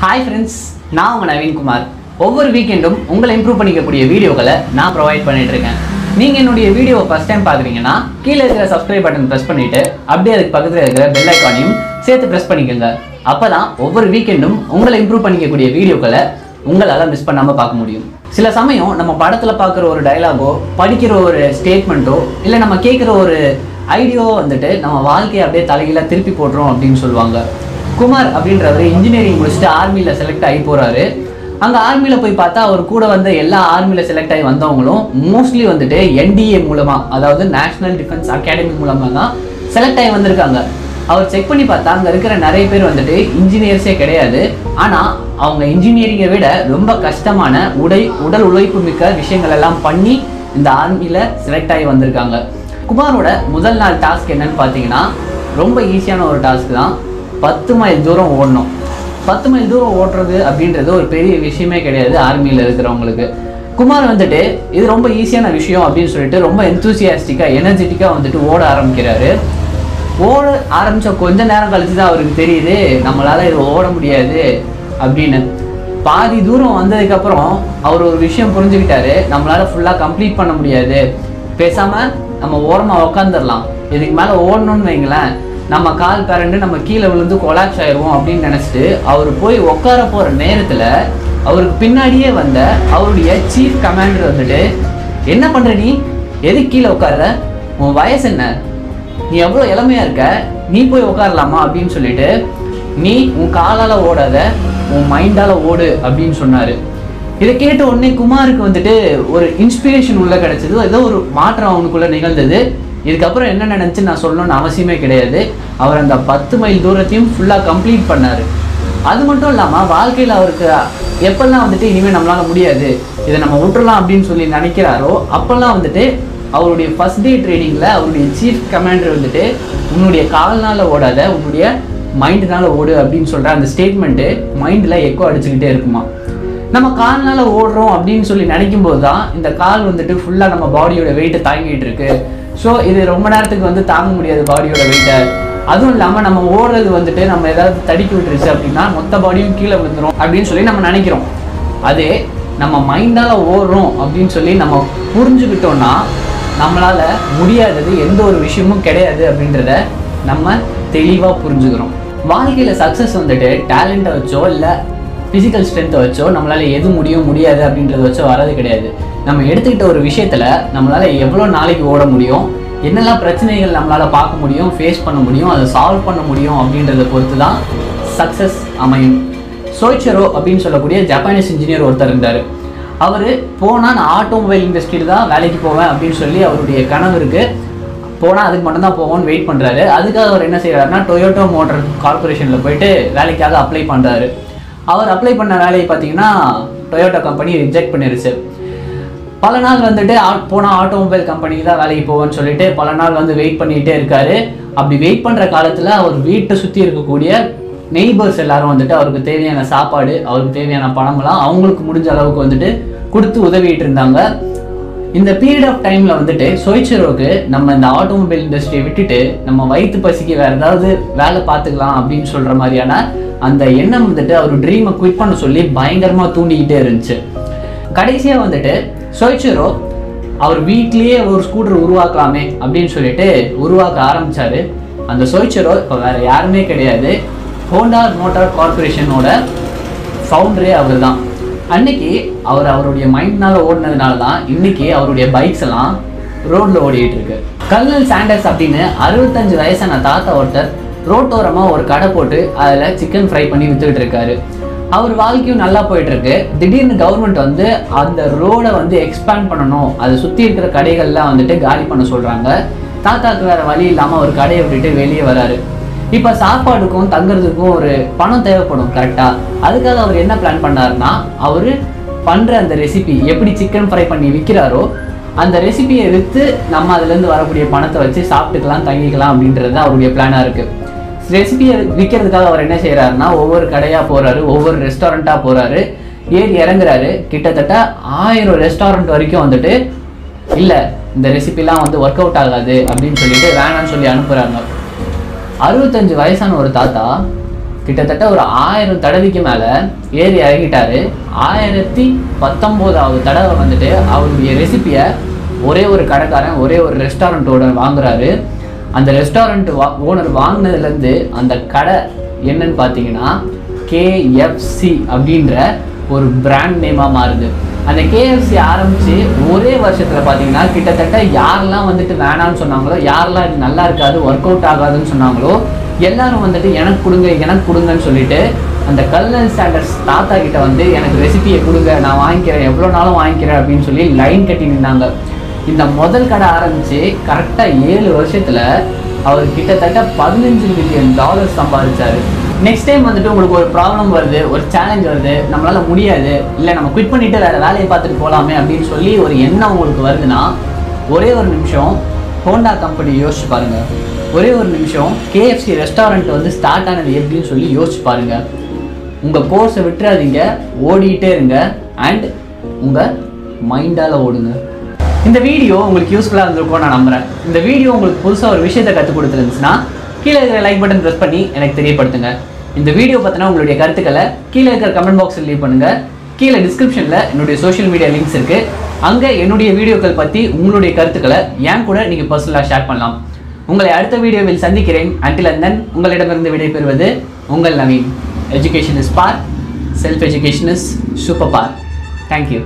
High friends ना उंगल Naveen Kumar over weekend उंगल इंप्रूव पण्णिक्कूडिय वीडियोगळै नान प्रोवाइड पण्णिट्टु इरुक्केन நீங்க என்னோட வீடியோவை ஃபர்ஸ்ட் டைம் பாக்குறீங்கன்னா கீழ இருக்கிற சப்ஸ்கிரைப் பட்டன் பிரஸ் பண்ணிட்டு அப்படியே அதுக்கு பக்கத்துல இருக்கிற பெல் ஐகானையும் சேர்த்து பிரஸ் பண்ணிக்கங்க அப்பதான் ஒவ்வொரு வீக்கெண்டும் உங்களை இம்ப்ரூவ் பண்ணிக்கக்கூடிய வீடியோக்களை உங்களால மிஸ் பண்ணாம பார்க்க முடியும் சில சமயம் நம்ம படத்துல பார்க்குற ஒரு டயலாகோ படிக்கிற ஒரு ஸ்டேட்மென்ட்டோ இல்ல நம்ம கேக்குற ஒரு ஐடியோ வந்துட்டு நம்ம வாழ்க்கைய அப்படியே தலையில திருப்பி போடுறோம் அப்படினு சொல்வாங்க குமார் அப்படின்றவர் இன்ஜினியரிங் முடிச்சிட்டு ஆர்மில செலக்ட் ஆகி போறாரு அங்கே ஆர்மியில் போய் பார்த்தா அவர் கூட வந்த எல்லா ஆர்மியில் செலக்ட் ஆகி வந்தவங்களும் மோஸ்ட்லி வந்துட்டு என்டிஏ மூலமாக அதாவது நேஷ்னல் டிஃபென்ஸ் அகாடமி மூலமாக தான் செலக்ட் ஆகி வந்திருக்காங்க அவர் செக் பண்ணி பார்த்தா அங்கே இருக்கிற நிறைய பேர் வந்துட்டு இன்ஜினியர்ஸே கிடையாது ஆனால் அவங்க இன்ஜினியரிங்கை விட ரொம்ப கஷ்டமான உடல் உழைப்பு மிக்க விஷயங்கள் எல்லாம் பண்ணி இந்த ஆர்மியில் செலக்ட் ஆகி வந்திருக்காங்க குமாரோட முதல் நாள் டாஸ்க் என்னன்னு பார்த்தீங்கன்னா ரொம்ப ஈஸியான ஒரு டாஸ்க் தான் 10 மைல் தூரம் ஓடணும் 10 மைல் தூரம் ஓட்டுறது அப்படின்றது ஒரு பெரிய விஷயமே கிடையாது ஆர்மியில் இருக்கிறவங்களுக்கு குமார் வந்துட்டு இது ரொம்ப ஈஸியான விஷயம் அப்படின்னு சொல்லிட்டு ரொம்ப என்தூசியாஸ்டிக்காக எனர்ஜெட்டிக்காக வந்துட்டு ஓட ஆரம்பிக்கிறாரு ஓட ஆரம்பித்த கொஞ்ச நேரம் கழிச்சு தான் அவருக்கு தெரியுது நம்மளால் இது ஓட முடியாது அப்படின்னு பாதி தூரம் வந்ததுக்கப்புறம் அவர் ஒரு விஷயம் புரிஞ்சுக்கிட்டாரு நம்மளால் ஃபுல்லாக கம்ப்ளீட் பண்ண முடியாது பேசாமல் நம்ம ஓரமாக உக்காந்துடலாம் இதுக்கு மேலே ஓடணும்னு வைங்களேன் நம்ம கால் பேரண்டு நம்ம கீழே விழுந்து கொலாப்ஸ் ஆயிடுவோம் அப்படின்னு நினச்சிட்டு அவர் போய் உட்கார போகிற நேரத்தில் அவருக்கு பின்னாடியே வந்த அவருடைய சீஃப் கமாண்டர் வந்துட்டு என்ன பண்ணுற நீ எது கீழே உட்கார்ற உன் வயசு என்ன நீ எவ்வளோ இளமையாக இருக்க நீ போய் உட்காரலாமா அப்படின்னு சொல்லிட்டு நீ உன் காலால் ஓடாத உன் மைண்டால் ஓடு அப்படின்னு சொன்னார் இதை கேட்ட உடனே குமாருக்கு வந்துட்டு ஒரு இன்ஸ்பிரேஷன் உள்ளே கிடச்சிது ஏதோ ஒரு மாற்றம் அவனுக்குள்ளே நிகழ்ந்தது இதுக்கப்புறம் என்ன நினச்சி நான் சொல்லணும்னு அவசியமே கிடையாது அவர் அந்த 10 மைல் தூரத்தையும் ஃபுல்லாக கம்ப்ளீட் பண்ணார் அது மட்டும் இல்லாமல் வாழ்க்கையில் அவருக்கு எப்பெல்லாம் வந்துட்டு இனிமேல் நம்மளால் முடியாது இதை நம்ம விட்டுறலாம் அப்படின்னு சொல்லி நினைக்கிறாரோ அப்போல்லாம் வந்துட்டு அவருடைய ஃபர்ஸ்ட் டே ட்ரைனிங்கில் அவருடைய சீஃப் கமாண்டர் வந்துட்டு உன்னுடைய கால்னால் ஓடாத உன்னுடைய மைண்டுனால் ஓடு அப்படின்னு சொல்கிற அந்த ஸ்டேட்மெண்ட்டு மைண்டில் எக்கோ அடிச்சுக்கிட்டே இருக்குமா நம்ம கால்னால் ஓடுறோம் அப்படின்னு சொல்லி நினைக்கும் போது தான் இந்த கால் வந்துட்டு ஃபுல்லாக நம்ம பாடியோட வெயிட்டை தாங்கிட்டு இருக்கு ஸோ இது ரொம்ப நேரத்துக்கு வந்து தாங்க முடியாது பாடியோட வெயிட்டை அதுவும் இல்லாமல் நம்ம ஓடுறது வந்துட்டு நம்ம ஏதாவது தடுக்கி விட்டுருச்சு அப்படின்னா மொத்த பாடியும் கீழே விழுந்துடும் அப்படின்னு சொல்லி நம்ம நினைக்கிறோம் அதே நம்ம மைண்டால் ஓடுறோம் அப்படின்னு சொல்லி நம்ம புரிஞ்சுக்கிட்டோன்னா நம்மளால் முடியாதது எந்த ஒரு விஷயமும் கிடையாது அப்படின்றத நம்ம தெளிவாக புரிஞ்சுக்கிறோம் வாழ்க்கையில் சக்ஸஸ் வந்துட்டு டேலண்ட்டை வச்சோ இல்லை ஃபிசிக்கல் ஸ்ட்ரென்த்தை வச்சோ நம்மளால் எது முடியாது அப்படின்றத வச்சோ வராது கிடையாது நம்ம எடுத்துக்கிட்ட ஒரு விஷயத்தில் நம்மளால் எவ்வளோ நாளைக்கு ஓட முடியும் என்னெல்லாம் பிரச்சனைகள் நம்மளால் பார்க்க முடியும் ஃபேஸ் பண்ண முடியும் அதை சால்வ் பண்ண முடியும் அப்படின்றத பொறுத்து தான் சக்ஸஸ் அமையும் சோய்ச்சரோ அப்படின்னு சொல்லக்கூடிய ஜப்பானீஸ் இன்ஜினியர் ஒருத்தர் இருந்தார் அவர் போனால் நான் ஆட்டோமொபைல் இண்டஸ்ட்ரியில் தான் வேலைக்கு போவேன் அப்படின்னு சொல்லி அவருடைய கனவுக்கு போனால் அதுக்கு மட்டும்தான் போவோன்னு வெயிட் பண்ணுறாரு அதுக்காக அவர் என்ன செய்கிறாருன்னா டொயோட்டோ மோட்டர் கார்பரேஷனில் போயிட்டு வேலைக்காக அப்ளை பண்ணுறாரு அவர் அப்ளை பண்ண வேலையை பார்த்தீங்கன்னா டொயோட்டா கம்பெனி ரிஜெக்ட் பண்ணிருச்சு பல நாள் வந்துட்டு போனால் ஆட்டோமொபைல் கம்பெனிக்கு தான் வேலைக்கு போவேன்னு சொல்லிட்டு பல நாள் வந்து வெயிட் பண்ணிகிட்டே இருக்காரு அப்படி வெயிட் பண்ணுற காலத்தில் அவர் வீட்டை சுற்றி இருக்கக்கூடிய நெய்பர்ஸ் எல்லாரும் வந்துட்டு அவருக்கு தேவையான சாப்பாடு அவருக்கு தேவையான பணம்லாம் அவங்களுக்கு முடிஞ்ச அளவுக்கு வந்துட்டு கொடுத்து உதவிட்டு இருந்தாங்க இந்த பீரியட் ஆஃப் டைமில் வந்துட்டு சோய்ச்சரோவுக்கு நம்ம இந்த ஆட்டோமொபைல் இண்டஸ்ட்ரியை விட்டுட்டு நம்ம வயிற்று பசிக்கு வேறு ஏதாவது வேலை பார்த்துக்கலாம் அப்படின்னு சொல்கிற மாதிரியான அந்த எண்ணம் வந்துட்டு அவர் ட்ரீமை குவிட் பண்ண சொல்லி பயங்கரமாக தூண்டிக்கிட்டே இருந்துச்சு கடைசியாக வந்துட்டு சோய்ச்சரோ அவர் வீட்லேயே ஒரு ஸ்கூட்டர் உருவாக்கலாமே அப்படின்னு சொல்லிட்டு உருவாக்க ஆரம்பித்தார் அந்த சோய்ச்சரோ இப்போ வேறு யாருமே கிடையாது ஹோண்டா மோட்டார் கார்பரேஷனோட ஃபவுண்டரே அவர் தான் அன்றைக்கி அவர் அவருடைய மைண்ட்னால் ஓடினதுனால தான் இன்றைக்கி அவருடைய பைக்ஸ் எல்லாம் ரோட்டில் ஓடிக்கிட்டு இருக்கு கர்னல் சாண்டர்ஸ் அப்படின்னு 65 வயசான தாத்தா ஒருத்தர் ரோட்டோரமாக ஒரு கடை போட்டு அதில் சிக்கன் ஃப்ரை பண்ணி விற்றுக்கிட்டு இருக்காரு அவர் வாழ்க்கையும் நல்லா போயிட்டுருக்கு திடீர்னு கவர்மெண்ட் வந்து அந்த ரோடை வந்து எக்ஸ்பேண்ட் பண்ணணும் அதை சுற்றி இருக்கிற கடைகள்லாம் வந்துட்டு காலி பண்ண சொல்கிறாங்க தாத்தாக்கு வேறு வழி இல்லாமல் ஒரு கடையை விட்டுட்டு வெளியே வராரு இப்போ சாப்பாடுக்கும் தங்குறதுக்கும் ஒரு பணம் தேவைப்படும் கரெக்டாக அதுக்காக அவர் என்ன பிளான் பண்ணாருன்னா அவர் பண்ணுற அந்த ரெசிபி எப்படி சிக்கன் ஃப்ரை பண்ணி விற்கிறாரோ அந்த ரெசிபியை விற்று நம்ம அதுலேருந்து வரக்கூடிய பணத்தை வச்சு சாப்பிட்டுக்கலாம் தங்கிக்கலாம் அப்படின்றது அவருடைய பிளானாக இருக்குது ரெசிபியை விற்கிறதுக்காக அவர் என்ன செய்கிறாருன்னா ஒவ்வொரு கடையாக போகிறாரு ஒவ்வொரு ரெஸ்டாரண்ட்டாக போகிறாரு ஏறி இறங்குறாரு கிட்டத்தட்ட 1000 ரெஸ்டாரண்ட் வரைக்கும் வந்துட்டு இல்லை இந்த ரெசிபிலாம் வந்து ஒர்க் அவுட் ஆகாது அப்படின்னு சொல்லிட்டு வேணான்னு சொல்லி அனுப்புகிறாங்க 65 வயசான ஒரு தாத்தா கிட்டத்தட்ட ஒரு 1000 தடவைக்கு மேல ஏறி இறங்கிட்டாரு. 1019வது தடவை வந்துட்டு அவருடைய ரெசிபியை ஒரே ஒரு கடைக்காரன் ஒரே ஒரு ரெஸ்டாரண்ட்டோட வாங்குறாரு. அந்த ரெஸ்டாரண்ட் ஓனர் வாங்கினதுலேருந்து அந்த கடை என்னன்னு பார்த்தீங்கன்னா KFC அப்படின்ற ஒரு பிராண்ட் நேமாக மாறுது. அந்த KFC ஆரம்பித்து ஒரே வருஷத்தில் பார்த்தீங்கன்னா கிட்டத்தட்ட யாரெல்லாம் வந்துட்டு வேணான்னு சொன்னாங்களோ, யாரெல்லாம் இது நல்லா இருக்காது ஒர்க் அவுட் ஆகாதுன்னு சொன்னாங்களோ, எல்லாரும் வந்துட்டு எனக்கு கொடுங்க எனக்கு கொடுங்கன்னு சொல்லிட்டு அந்த கல்லன் சாண்டர்ஸ் தாத்தா கிட்ட வந்து எனக்கு ரெசிபியை கொடுங்க, நான் வாங்கிக்கிறேன், எவ்வளோ நாளும் வாங்கிக்கிறேன் அப்படின்னு சொல்லி லைன் கட்டி நின்னாங்க. இந்த முதல் கடை ஆரம்பித்து கரெக்டாக 7 வருஷத்தில் அவர் கிட்டத்தட்ட $15 மில்லியன் சம்பாதிச்சார். நெக்ஸ்ட் டைம் வந்துட்டு உங்களுக்கு ஒரு ப்ராப்ளம் வருது, ஒரு சேலஞ்ச் வருது, நம்மளால் முடியாது, இல்லை நம்ம குவிட் பண்ணிவிட்டு வேறு வேலையை பார்த்துட்டு போகலாமே அப்படின்னு சொல்லி ஒரு எண்ணம் உங்களுக்கு வருதுன்னா ஒரே ஒரு நிமிஷம் ஹோண்டா கம்பெனி யோசிச்சு பாருங்கள். ஒரே ஒரு நிமிஷம் KFC ரெஸ்டாரண்ட் வந்து ஸ்டார்ட் ஆனது எப்படின்னு சொல்லி யோசிச்சு பாருங்கள். உங்கள் கோர்ஸை விட்டுறாதீங்க, ஓடிக்கிட்டே இருங்க அண்ட் உங்கள் மைண்டால் ஓடுங்க. இந்த வீடியோ உங்களுக்கு யூஸ்ஃபுல்லாக இருந்திருக்கும் நான் நம்புகிறேன். இந்த வீடியோ உங்களுக்கு புதுசாக ஒரு விஷயத்தை கற்றுக் கொடுத்துருந்துச்சுன்னா கீழே இருக்கிற லைக் பட்டன் ப்ரெஸ் பண்ணி எனக்கு தெரியப்படுத்துங்க. இந்த வீடியோ பார்த்தினா உங்களுடைய கருத்துக்களை கீழே இருக்கிற கமெண்ட் பாக்ஸில் லீவ் பண்ணுங்கள். கீழே டிஸ்கிரிப்ஷனில் என்னுடைய சோஷியல் மீடியா லிங்க்ஸ் இருக்குது. அங்கே என்னுடைய வீடியோக்கள் பற்றி உங்களுடைய கருத்துக்களை ஏன் கூட நீங்கள் பர்சனலாக ஷேர் பண்ணலாம். உங்களை அடுத்த வீடியோவில் சந்திக்கிறேன். அண்டில் அண்ட் தென் உங்களிடமிருந்து விடைபெறுவது உங்கள் Naveen. Education is power, self education is super power. Thank you.